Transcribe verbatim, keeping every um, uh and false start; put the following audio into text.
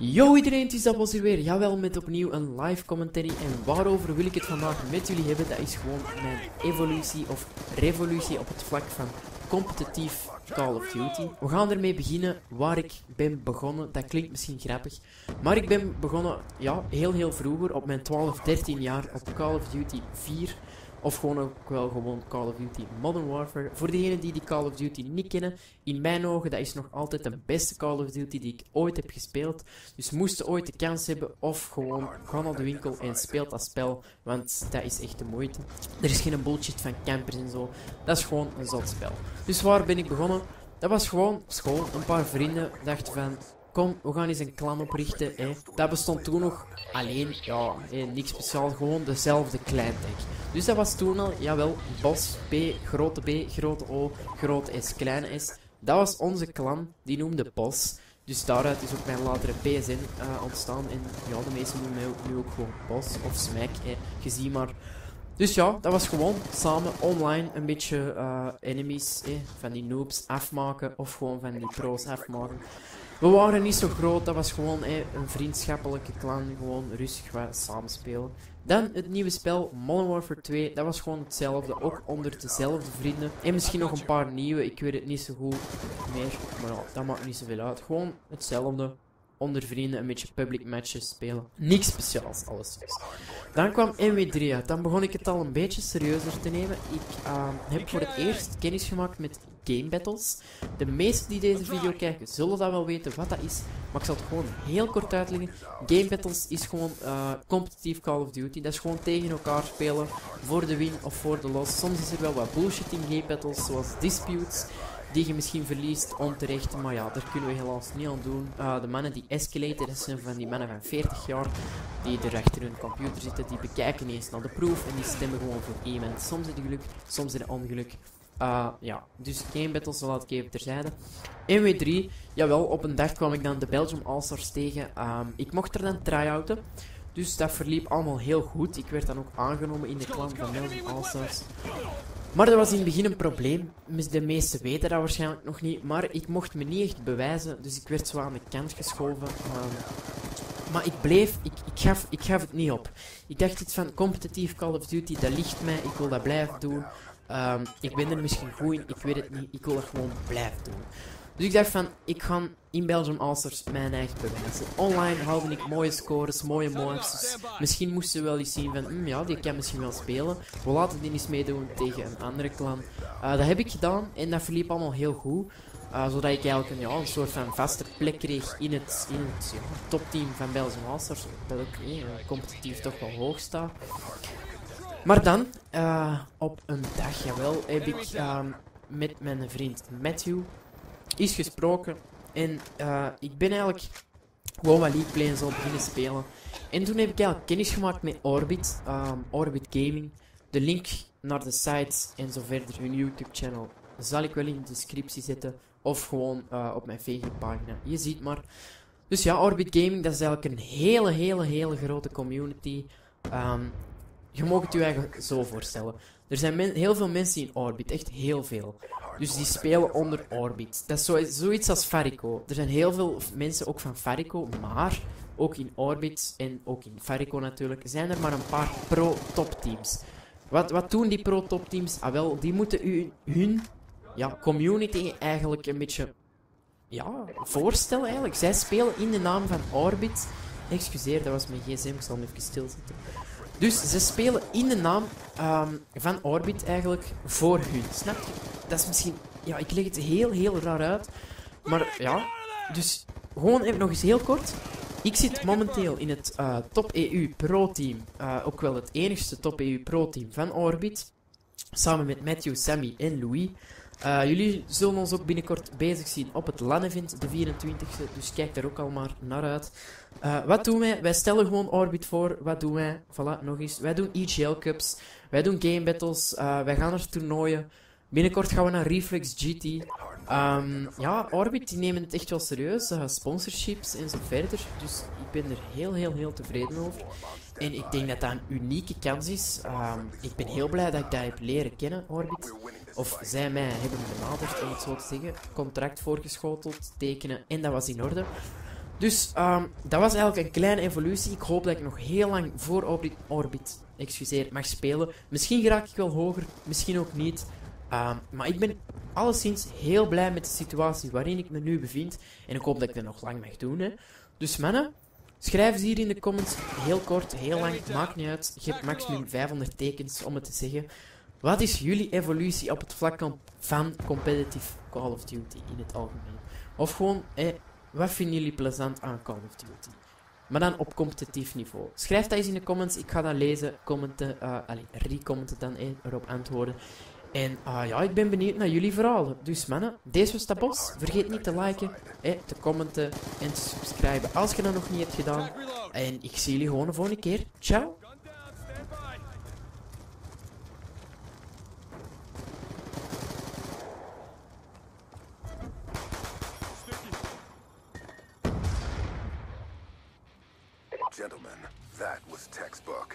Yo iedereen, het is dat was hier weer. Jawel, met opnieuw een live commentary. En waarover wil ik het vandaag met jullie hebben? Dat is gewoon mijn evolutie of revolutie op het vlak van competitief Call of Duty. We gaan ermee beginnen waar ik ben begonnen. Dat klinkt misschien grappig, maar ik ben begonnen, ja, heel heel vroeger, op mijn twaalf, dertien jaar, op Call of Duty vier. Of gewoon ook wel gewoon Call of Duty Modern Warfare. Voor degenen die die Call of Duty niet kennen, in mijn ogen, dat is nog altijd de beste Call of Duty die ik ooit heb gespeeld. Dus moest je ooit de kans hebben, of gewoon ga naar de winkel en speel dat spel, want dat is echt de moeite. Er is geen bullshit van campers en zo. Dat is gewoon een zot spel. Dus waar ben ik begonnen? Dat was gewoon school. Een paar vrienden dachten van, kom, we gaan eens een clan oprichten. Hè. Dat bestond toen nog alleen, ja, hè, niks speciaal, gewoon dezelfde kleintech. Dus dat was toen al, jawel, Bos, B, grote B, grote O, grote S, kleine S. Dat was onze clan, die noemde Bos. Dus daaruit is ook mijn latere P S N uh, ontstaan. En ja, de meesten noemen mij ook, nu ook gewoon Bos of Smack, hè, gezien maar. Dus ja, dat was gewoon samen online een beetje uh, enemies, hè, van die noobs afmaken of gewoon van die pro's afmaken. We waren niet zo groot, dat was gewoon eh, een vriendschappelijke clan, gewoon rustig wat samenspelen. Dan het nieuwe spel, Modern Warfare twee, dat was gewoon hetzelfde, ook onder dezelfde vrienden. En misschien nog een paar nieuwe, ik weet het niet zo goed meer, maar ja, dat maakt niet zoveel uit. Gewoon hetzelfde, onder vrienden een beetje public matches spelen. Niks speciaals, alles dus. Dan kwam M W drie uit, dan begon ik het al een beetje serieuzer te nemen. Ik uh, heb voor het eerst kennis gemaakt met Game Battles. De meesten die deze video kijken zullen dat wel weten wat dat is, maar ik zal het gewoon heel kort uitleggen. Game Battles is gewoon uh, competitief Call of Duty. Dat is gewoon tegen elkaar spelen, voor de win of voor de loss. Soms is er wel wat bullshit in Game Battles, zoals disputes, die je misschien verliest onterecht, maar ja, daar kunnen we helaas niet aan doen. Uh, de mannen die escalaten, dat zijn van die mannen van veertig jaar, die er achter hun computer zitten, die bekijken niet eens naar de proef en die stemmen gewoon voor iemand. Soms is het geluk, soms is het ongeluk. Uh, ja, dus Game Battles, laat ik even terzijde. M W drie, jawel, op een dag kwam ik dan de Belgium All-Stars tegen. Uh, ik mocht er dan try-outen, dus dat verliep allemaal heel goed. Ik werd dan ook aangenomen in de clan van Belgium All-Stars. Maar dat was in het begin een probleem. De meesten weten dat waarschijnlijk nog niet, maar ik mocht me niet echt bewijzen, dus ik werd zo aan de kant geschoven. Uh, maar ik bleef, ik, ik, gaf, ik gaf het niet op. Ik dacht iets van competitief Call of Duty, dat ligt mij, ik wil dat blijven doen. Um, ik ben er misschien goed in, ik weet het niet, ik wil dat gewoon blijven doen. Dus ik dacht van, ik ga in Belgium All-Stars mijn eigen bewijzen. Online haalde ik mooie scores, mooie moves. Misschien moesten we wel eens zien van, mm, ja, die kan misschien wel spelen. We laten die eens meedoen tegen een andere clan. Uh, dat heb ik gedaan en dat verliep allemaal heel goed. Uh, zodat ik eigenlijk een, ja, een soort van vaste plek kreeg in het, in het ja, topteam van Belgium All-Stars. Dat ook eh, competitief toch wel hoog staat. Maar dan, uh, op een dag, jawel, heb ik uh, met mijn vriend Matthew is gesproken. En uh, ik ben eigenlijk gewoon wat League Play en zo beginnen spelen. En toen heb ik eigenlijk kennis gemaakt met Orbit, um, Orbit Gaming. De link naar de sites en zo verder, hun YouTube channel, zal ik wel in de descriptie zetten. Of gewoon uh, op mijn Facebook pagina, je ziet maar. Dus ja, Orbit Gaming, dat is eigenlijk een hele, hele, hele grote community. Um, Je mag het je eigenlijk zo voorstellen. Er zijn men, heel veel mensen in Orbit, echt heel veel. Dus die spelen onder Orbit. Dat is zo, zoiets als Farico. Er zijn heel veel mensen ook van Farico, maar ook in Orbit en ook in Farico natuurlijk, zijn er maar een paar pro-topteams. Wat, wat doen die pro-topteams? Ah wel, die moeten hun, hun ja, community eigenlijk een beetje ja, voorstellen eigenlijk. Zij spelen in de naam van Orbit. Excuseer, dat was mijn gsm, ik zal hem even stilzetten. Dus ze spelen in de naam um, van Orbit eigenlijk voor hun, snap je? Dat is misschien, ja, ik leg het heel heel raar uit, maar ja, dus gewoon even nog eens heel kort. Ik zit momenteel in het uh, top E U pro team, uh, ook wel het enigste top E U pro team van Orbit, samen met Matthew, Sammy en Louis. Uh, jullie zullen ons ook binnenkort bezig zien op het LAN-event, de vierentwintigste, dus kijk daar ook al maar naar uit. Uh, wat doen wij? Wij stellen gewoon Orbit voor. Wat doen wij? Voilà, nog eens. Wij doen E G L Cups, wij doen Game Battles, uh, wij gaan naar toernooien. Binnenkort gaan we naar Reflex G T. Um, ja, Orbit die nemen het echt wel serieus, uh, sponsorships en zo verder. Dus ik ben er heel heel heel tevreden over. En ik denk dat dat een unieke kans is. Um, ik ben heel blij dat ik dat heb leren kennen, Orbit. Of zij mij hebben benaderd, om het zo te zeggen. Contract voorgeschoteld, tekenen en dat was in orde. Dus um, dat was eigenlijk een kleine evolutie. Ik hoop dat ik nog heel lang voor Orbit, Orbit excuseer, mag spelen. Misschien raak ik wel hoger, misschien ook niet. Um, maar ik ben alleszins heel blij met de situatie waarin ik me nu bevind. En ik hoop dat ik dat nog lang mag doen. Hè. Dus mannen, schrijf eens hier in de comments. Heel kort, heel lang, maakt niet uit. Je hebt maximum vijfhonderd tekens om het te zeggen. Wat is jullie evolutie op het vlak van competitive Call of Duty in het algemeen? Of gewoon, eh, wat vinden jullie plezant aan Call of Duty? Maar dan op competitief niveau. Schrijf dat eens in de comments. Ik ga dat lezen, commenten, uh, allez, recommenten dan, eh, erop antwoorden. En uh, ja, ik ben benieuwd naar jullie verhalen. Dus mannen, deze was Tabos. Vergeet niet te liken, eh, te commenten en te subscriben als je dat nog niet hebt gedaan. En ik zie jullie gewoon de volgende keer. Ciao! Gentlemen, that was textbook.